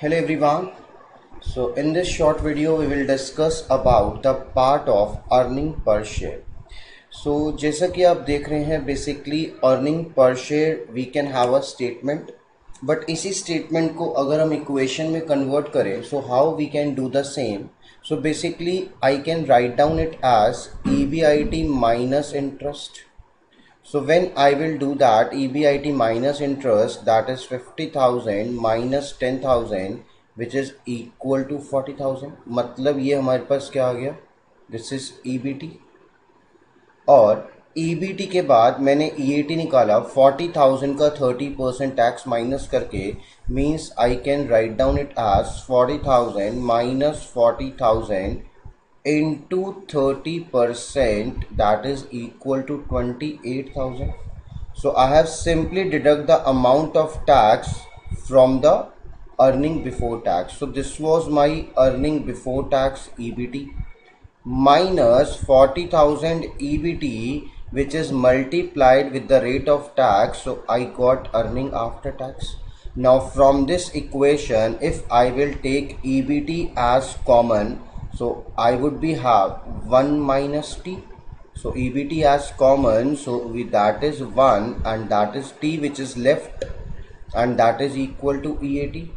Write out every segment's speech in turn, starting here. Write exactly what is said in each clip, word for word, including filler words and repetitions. Hello everyone. So in this short video we will discuss about the part of earning per share. So जैसा कि आप देख रहे हैं basically earning per share we can have a statement, but इसी statement को अगर हम equation में convert करें so how we can do the same. So basically I can write down it as E B I T minus interest. So when I will do that, E B I T minus interest, that is fifty thousand minus ten thousand which is equal to forty thousand. मतलब ये हमारे पास क्या आ गया, this is E B T. और E B T के बाद मैंने E A T निकाला, forty thousand का thirty percent tax minus करके, means I can write down it as forty thousand minus forty thousand into thirty percent, that is equal to twenty-eight thousand. So I have simply deduct the amount of tax from the earning before tax. So this was my earning before tax E B T minus forty thousand E B T which is multiplied with the rate of tax. So I got earning after tax. Now from this equation if I will take E B T as common, so I would be have one minus T. So E B T as common, so we, that is one and that is T which is left, and that is equal to E A T.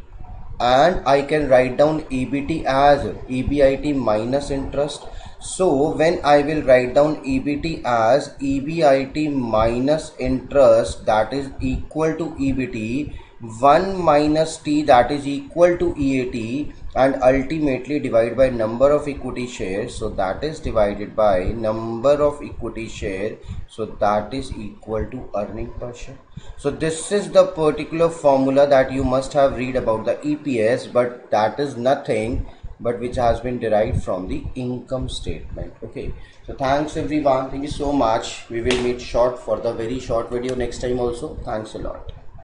And I can write down E B T as E B I T minus interest. So when I will write down E B T as E B I T minus interest, that is equal to E B T, one minus T, that is equal to E A T, and ultimately divide by number of equity shares. So that is divided by number of equity share, so that is equal to earning per share. So this is the particular formula that you must have read about the E P S, but that is nothing but which has been derived from the income statement. Okay, so thanks everyone, thank you so much. We will meet short for the very short video next time also. Thanks a lot.